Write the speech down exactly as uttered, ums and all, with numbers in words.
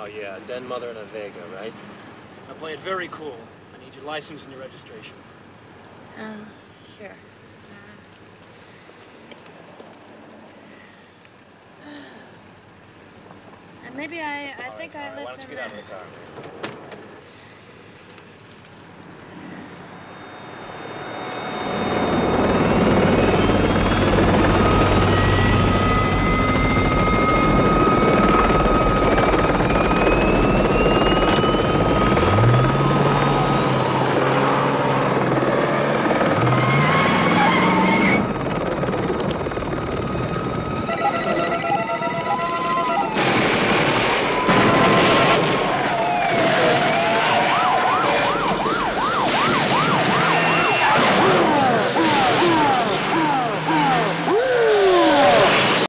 Oh yeah, Den Mother and a Vega, right? Now play it very cool. I need your license and your registration. Um, here. Uh, and maybe I, I All think right, I let them... Why don't you get out of the car?